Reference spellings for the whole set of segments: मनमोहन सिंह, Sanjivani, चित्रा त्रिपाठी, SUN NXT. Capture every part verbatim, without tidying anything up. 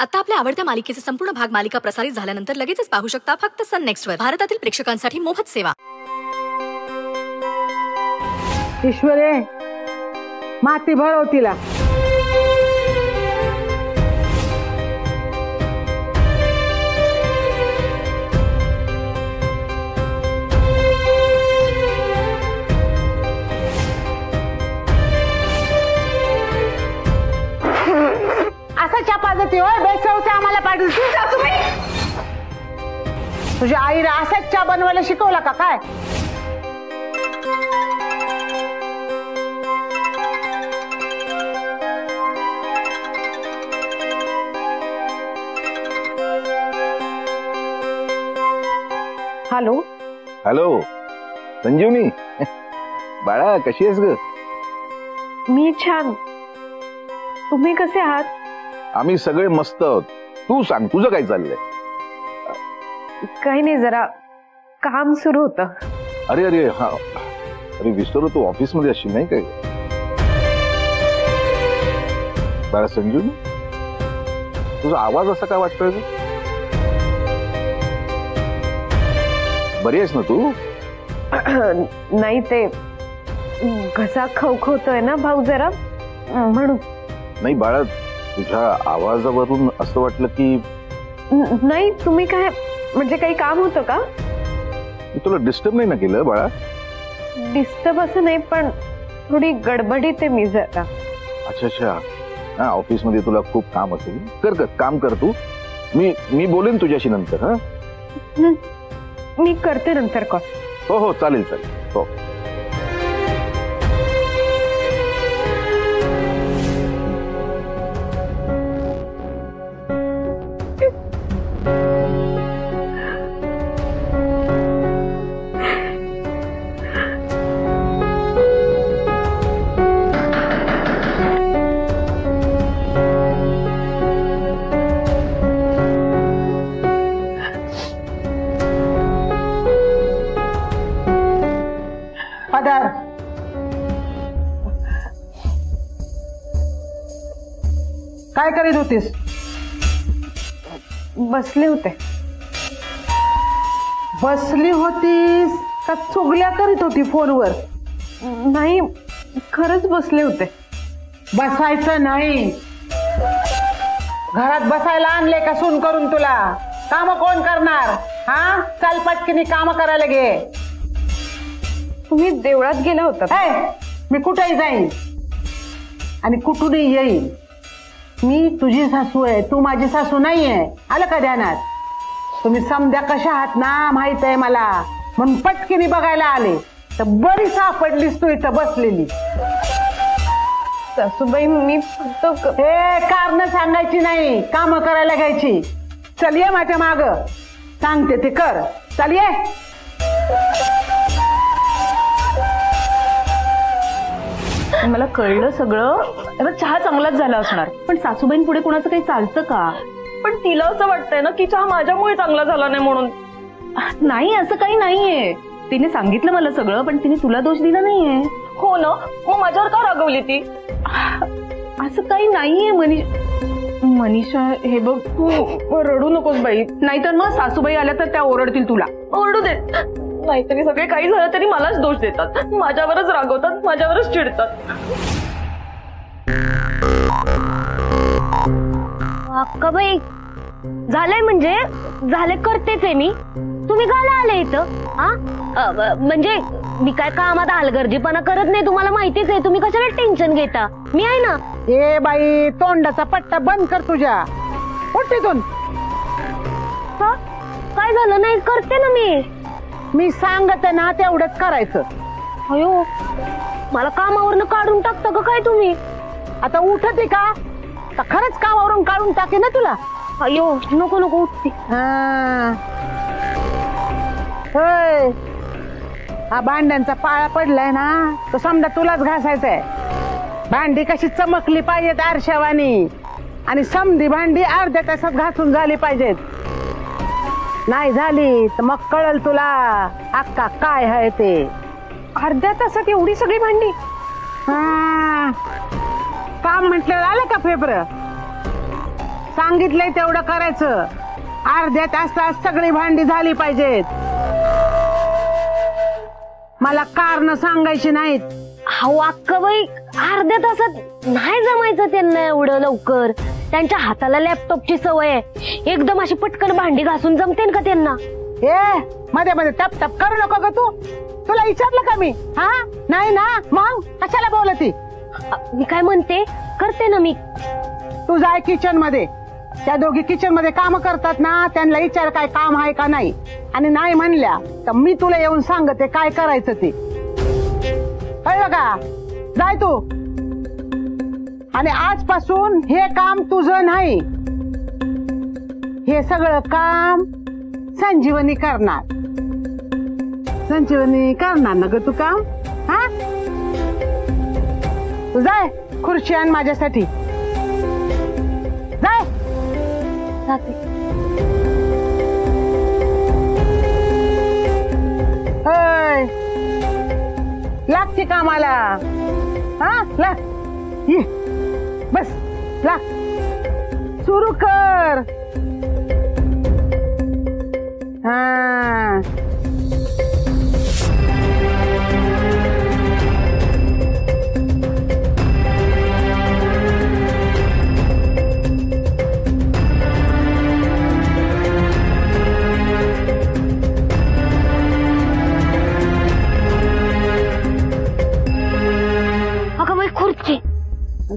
आता आपल्या आवडत्या मालिकेचे संपूर्ण भाग मालिका प्रसारित झाल्यानंतर लगेचच पाहू शकता फक्त सन नेक्स्ट वर। भारतातील प्रेक्षकांसाठी मोफत सेवा। ईश्वरे माती भरव तिला। तुझ्या आईला असंच चहा बनवायला शिकवला का काय? हॅलो हॅलो संजीवनी बाळा, कशी आहेस ग? मी छान, तुम्ही कसे आहात? आम्ही सगळे मस्त आहोत। तू सांग, तुझं काय चाललंय? काही नाही, जरा काम सुरू होतं। अरे अरे हा, अरे विसरलो, तू ऑफिस मध्ये अशी नाही काय? बाळा संजू, तुझा आवाज असा काय वाटतोय? बरी आहेस ना तू? नाही, ते घसा खवखवतोय ना भाऊ जरा, म्हणून। नाही बाळा, तुझ्या आवाजावरून असं वाटलं की नाही तुम्ही काय म्हणजे काही काम होतं का? तुला डिस्टर्ब नाही ना केलं बाळा? डिस्टर्ब असं नाही, पण थोडी गडबडीत आहे मी जरा। अच्छा अच्छा, हा ऑफिस मध्ये तुला खूप काम असेल, कर कर काम कर तू, मी मी बोलेन तुझ्याशी नंतर। हा मी करते नंतर कॉल। हो हो चालेल चालेल, हो। काय करीत होतीस? बसले होते। बसली होतीस का चुगल्या करीत होती फोनवर? नाही, खरंच बसले होते। बसायचं नाही, घरात बसायला आणले का सून करून तुला? काम कोण करणार? हा चाल पटकिनी काम करायला गे। तुम्ही देवळात गेला होता? मी कुठेही जाईन आणि कुठूनही येईन, मी तुझी सासू आहे, तू माझी सासू नाही आहे। आलं का ध्यानात? तुम्ही समजा कशा आहात ना माहित आहे मला, म्हणून पटकिनी बघायला आले, तर बरी सापडलीस तू इथं बसलेली। सासूबाई मी फक्त हे कारण सांगायची नाही, काम करायला घ्यायची। चल ये माझ्या माग, सांगते ते कर। चल ये। मला कळलं सगळं। चहा चांगलाच झाला असणार, पण सासूबाईं पुढे कोणाचं काही चालतं का? पण तिला असं वाटतंय ना की चहा माझ्यामुळे चांगला झाला नाही म्हणून। नाही असं काही नाहीये, तिने सांगितलं मला सगळं, पण तिने तुला दोष दिला नाहीये। हो ना, मग माझ्यावर का रागवली ती? असं काही नाहीये मनीषा। मनीषा हे बघ, तू रडू नकोस बाई, नाहीतर मग सासूबाई आल्या तर त्या ओरडतील तुला। ओरडू दे, नाहीतरी सगळे काही झालं तरी मलाच दोष देतात, माझ्यावरच रागवतात, माझ्यावरच चिडतात। अक्का बाई झालंय म्हणजे झालं, करतेच आहे मी। तुम्ही घाला आले इथं? हा म्हणजे मी काय कामात हलगर्जीपणा करत नाही, तुम्हाला माहितीच आहे। तुम्ही कशाला टेन्शन घेता, मी आहे ना। ए बाई, तोंडाचा पट्टा बंद कर तुझ्या। कुठेतून काय झालं? नाही करते ना मी, मी सांगते ना तेवढंच करायचं। अयो, मला कामावरून काढून टाकता का काय तुम्ही? आता उठते का? तर खरंच कामावरून काढून टाके ना तुला। अयो नको नको, उठते। हा भांड्यांचा पाळा पडलाय ना, तो समजा तुलाच घासायचंय। भांडी कशी चमकली पाहिजेत आरशावानी, आणि समधी भांडी अर्ध्या तासात घासून झाली पाहिजेत। नाही झाली तर मग कळल तुला अक्का काय आहे ते। अर्ध्या तासात एवढी सगळी भांडी? काम म्हटल्यावर आलं का फेब्र? सांगितलंय तेवढं करायचं। अर्ध्या तासात सगळी भांडी झाली पाहिजेत। मला कारण सांगायची नाहीत। हाव अक्का बाई अर्ध्या तासात नाही जमायचं त्यांना एवढं लवकर। त्यांच्या हाताला लॅपटॉपची सवय आहे। एकदम अशी पटकन भांडी घासून जमतेन का त्यांना? ए मध्ये मध्ये टप टप करू नको ग तू। तुला विचारलं का मी? हां नाही ना, मग कशाला बोलती? मी काय म्हणते करते ना मी। तू जाय किचन मध्ये, त्या दोघी किचन मध्ये काम करतात ना, त्यांना विचार काय काम आहे का नाही, आणि नाही म्हणल्या तर मी तुला येऊन सांगते काय करायचं ते। काय बघा जाय तू, आणि आजपासून हे काम तुझं नाही, हे सगळं काम संजीवनी करणार। संजीवनी करणार ना ग तू काम? हा तू जाय खुर्ची आण माझ्यासाठी। लागते कामाला। हाँ लाग, ये बस लाग, सुरू कर। हाँ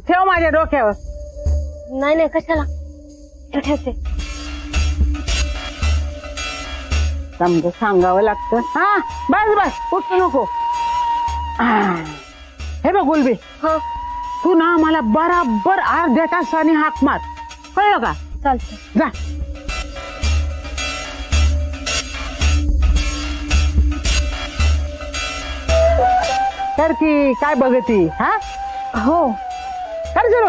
ठेव माझ्या डोक्यावर। नाही नाही कशाला ठेवते, समजा सांगावं लागतं। हा बस बस उठू नको। हे बघ गुलबी, तू ना मला बराबर अर्ध्या तासाने हाक मार, कळलं का? चालतं जा। कर की काय बघती? हा हो कर जरो।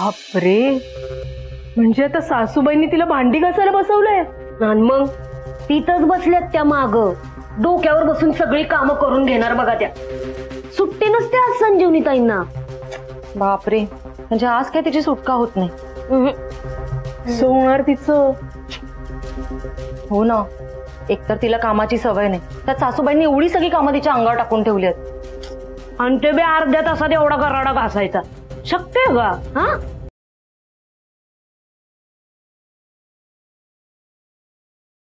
बापरे, म्हणजे आता सासूबाईंनी तिला भांडी घासायला बसवलंय? आणि मग तिथंच बसल्यात त्या माग, डोक्यावर बसून सगळी कामं करून घेणार बघा त्या। सुट्टी नसते आज संजीवनी ताईंना। बापरे, म्हणजे आज काय तिची सुटका होत नाही। सोणार तिचं हो ना, एकतर तिला कामाची सवय नाही, त्यात सासूबाईंनी एवढी सगळी कामं तिच्या अंगावर टाकून ठेवली आहेत, आणि ते बे अर्ध्या तासात एवढा गराडा घासायचा शक्य आहे का? हा